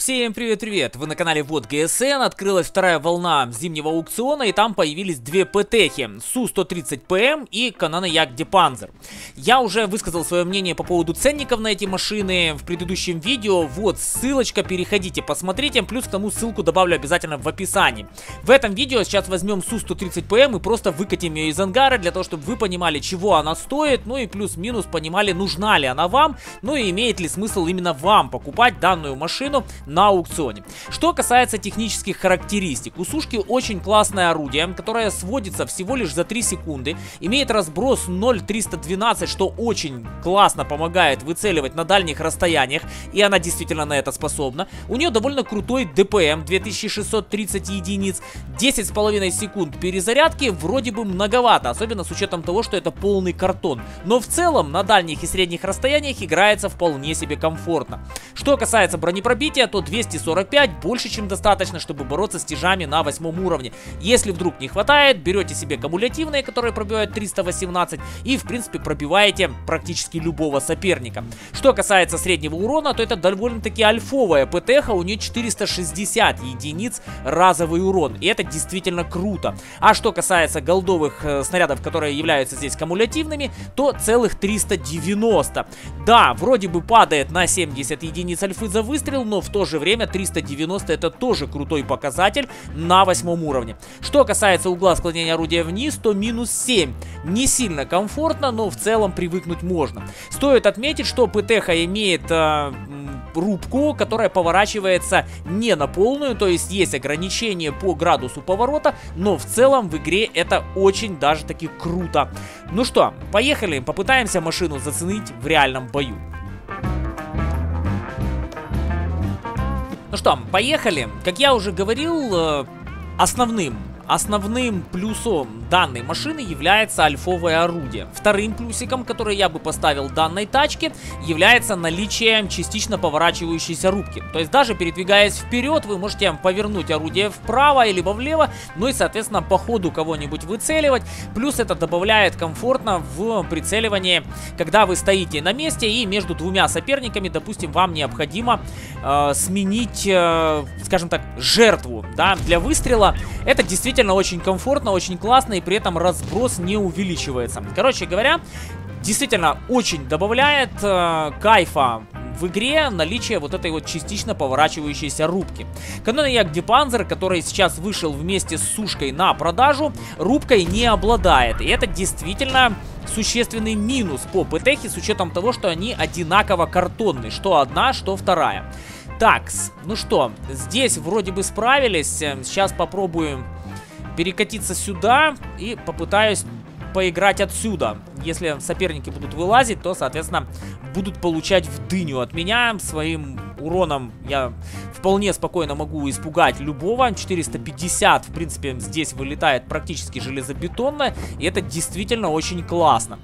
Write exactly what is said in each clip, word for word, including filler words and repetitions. Всем привет-привет! Вы на канале Вот ГСН. Открылась вторая волна зимнего аукциона, и там появились две ПТхи: эс у сто тридцать пэ эм и Kanonenjagdpanzer. Я уже высказал свое мнение по поводу ценников на эти машины в предыдущем видео. Вот ссылочка, переходите, посмотрите. Плюс к тому ссылку добавлю обязательно в описании. В этом видео сейчас возьмем эс у сто тридцать пэ эм и просто выкатим ее из ангара, для того, чтобы вы понимали, чего она стоит. Ну и плюс-минус понимали, нужна ли она вам. Ну и имеет ли смысл именно вам покупать данную машину на аукционе. Что касается технических характеристик, у Сушки очень классное орудие, которое сводится всего лишь за три секунды, имеет разброс ноль триста двенадцать, что очень классно помогает выцеливать на дальних расстояниях, и она действительно на это способна. У нее довольно крутой дэ пэ эм две тысячи шестьсот тридцать единиц, десять с половиной секунд перезарядки вроде бы многовато, особенно с учетом того, что это полный картон, но в целом на дальних и средних расстояниях играется вполне себе комфортно. Что касается бронепробития, то двести сорок пять больше чем достаточно, чтобы бороться с тяжами на восьмом уровне. Если вдруг не хватает, берете себе кумулятивные, которые пробивают триста восемнадцать, и в принципе пробиваете практически любого соперника. Что касается среднего урона, то это довольно-таки альфовая ПТХ, у нее четыреста шестьдесят единиц разовый урон, и это действительно круто. А что касается голдовых э, снарядов, которые являются здесь кумулятивными, то целых триста девяносто. Да, вроде бы падает на семьдесят единиц альфы за выстрел, но в то В то же время триста девяносто это тоже крутой показатель на восьмом уровне. Что касается угла склонения орудия вниз, то минус семь. Не сильно комфортно, но в целом привыкнуть можно. Стоит отметить, что ПТХ имеет э, рубку, которая поворачивается не на полную, то есть есть ограничение по градусу поворота, но в целом в игре это очень даже таки круто. Ну что, поехали, попытаемся машину заценить в реальном бою. Ну что, поехали. Как я уже говорил, основным, основным плюсом данной машины является альфовое орудие. Вторым плюсиком, который я бы поставил данной тачке, является наличие частично поворачивающейся рубки. То есть даже передвигаясь вперед, вы можете повернуть орудие вправо или влево, ну и соответственно по ходу кого-нибудь выцеливать. Плюс это добавляет комфортно в прицеливании, когда вы стоите на месте и между двумя соперниками, допустим, вам необходимо э, сменить, э, скажем так, жертву, да, для выстрела. Это действительно очень комфортно, очень классно, и при этом разброс не увеличивается. Короче говоря, действительно очень добавляет э, кайфа в игре наличие вот этой вот частично поворачивающейся рубки. Kanonenjagdpanzer, который сейчас вышел вместе с Сушкой на продажу, рубкой не обладает. И это действительно существенный минус по ПТХе, с учетом того, что они одинаково картонные, что одна, что вторая. Так, ну что, здесь вроде бы справились. Сейчас попробуем перекатиться сюда и попытаюсь поиграть отсюда. Если соперники будут вылазить, то, соответственно, будут получать в дыню от меня. Своим уроном я вполне спокойно могу испугать любого. четыреста пятьдесят, в принципе, здесь вылетает практически железобетонно. И это действительно очень классно.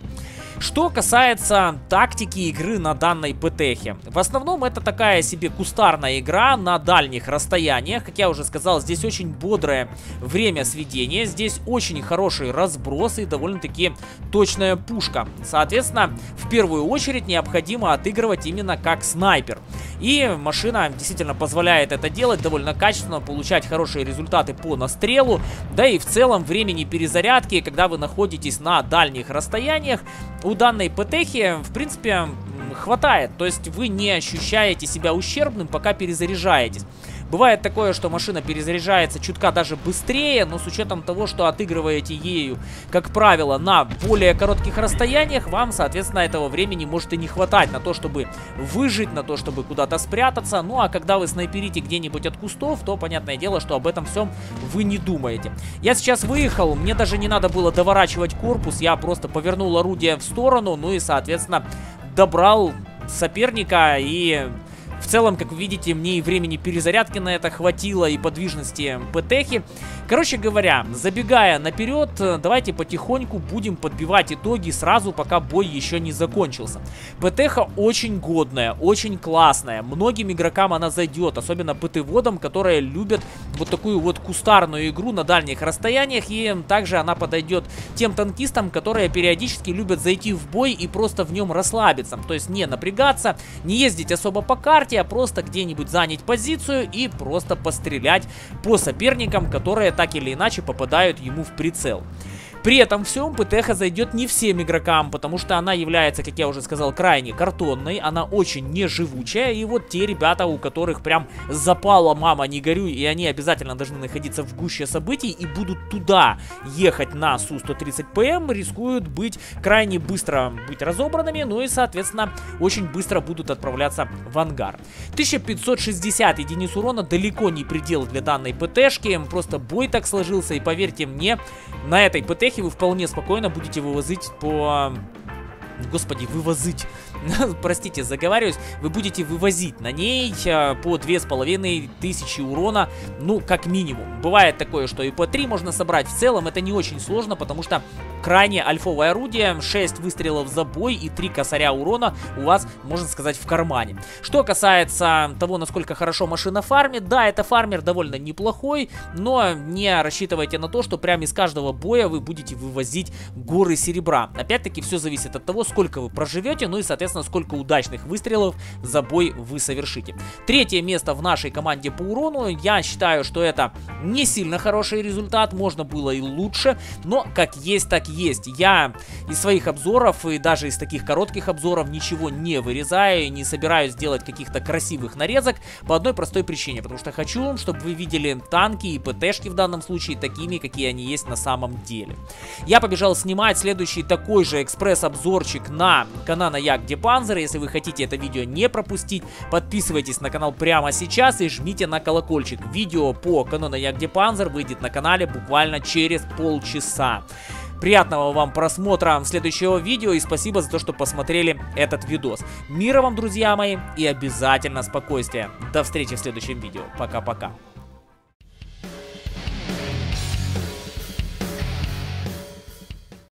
Что касается тактики игры на данной ПТХе, в основном это такая себе кустарная игра на дальних расстояниях. Как я уже сказал, здесь очень бодрое время сведения, здесь очень хороший разброс и довольно-таки точная пушка. Соответственно, в первую очередь необходимо отыгрывать именно как снайпер. И машина действительно позволяет это делать довольно качественно, получать хорошие результаты по настрелу, да и в целом времени перезарядки, когда вы находитесь на дальних расстояниях. У данной ПТХи, в принципе, хватает, то есть вы не ощущаете себя ущербным, пока перезаряжаетесь. Бывает такое, что машина перезаряжается чутка даже быстрее, но с учетом того, что отыгрываете ею, как правило, на более коротких расстояниях, вам, соответственно, этого времени может и не хватать на то, чтобы выжить, на то, чтобы куда-то спрятаться. Ну, а когда вы снайперите где-нибудь от кустов, то, понятное дело, что об этом всем вы не думаете. Я сейчас выехал, мне даже не надо было доворачивать корпус, я просто повернул орудие в сторону, ну и, соответственно, добрал соперника и... В целом, как вы видите, мне и времени перезарядки на это хватило, и подвижности ПТХи. Короче говоря, забегая наперед, давайте потихоньку будем подбивать итоги сразу, пока бой еще не закончился. ПТХа очень годная, очень классная. Многим игрокам она зайдет, особенно ПТ-водам, которые любят вот такую вот кустарную игру на дальних расстояниях. И также она подойдет тем танкистам, которые периодически любят зайти в бой и просто в нем расслабиться. То есть не напрягаться, не ездить особо по карте. партия, просто где-нибудь занять позицию и просто пострелять по соперникам, которые так или иначе попадают ему в прицел. При этом всем ПТХ зайдет не всем игрокам, потому что она является, как я уже сказал, крайне картонной, она очень неживучая, и вот те ребята, у которых прям запала мама не горюй, и они обязательно должны находиться в гуще событий и будут туда ехать на эс у сто тридцать пэ эм, рискуют быть крайне быстро быть разобранными, ну и, соответственно, очень быстро будут отправляться в ангар. тысяча пятьсот шестьдесят единиц урона далеко не предел для данной ПТшки, просто бой так сложился, и поверьте мне, на этой ПТ вы вполне спокойно будете вывозить по... Господи, вывозить. Простите, заговариваюсь. Вы будете вывозить на ней по две тысячи пятьсот урона, ну, как минимум. Бывает такое, что и по три можно собрать. В целом это не очень сложно, потому что крайне альфовое орудие, шесть выстрелов за бой и три косаря урона у вас, можно сказать, в кармане. Что касается того, насколько хорошо машина фармит, да, это фармер довольно неплохой, но не рассчитывайте на то, что прямо из каждого боя вы будете вывозить горы серебра. Опять-таки, все зависит от того, сколько вы проживете, ну и, соответственно, сколько удачных выстрелов за бой вы совершите. Третье место в нашей команде по урону. Я считаю, что это не сильно хороший результат, можно было и лучше, но как есть, так есть. Я из своих обзоров и даже из таких коротких обзоров ничего не вырезаю, не собираюсь делать каких-то красивых нарезок по одной простой причине, потому что хочу, чтобы вы видели танки и ПТшки в данном случае такими, какие они есть на самом деле. Я побежал снимать следующий такой же экспресс-обзорчик на Kanonenjagdpanzer. Если вы хотите это видео не пропустить, подписывайтесь на канал прямо сейчас и жмите на колокольчик. Видео по Kanonenjagdpanzer выйдет на канале буквально через полчаса. Приятного вам просмотра следующего видео и спасибо за то, что посмотрели этот видос. Мира вам, друзья мои, и обязательно спокойствия. До встречи в следующем видео. Пока-пока.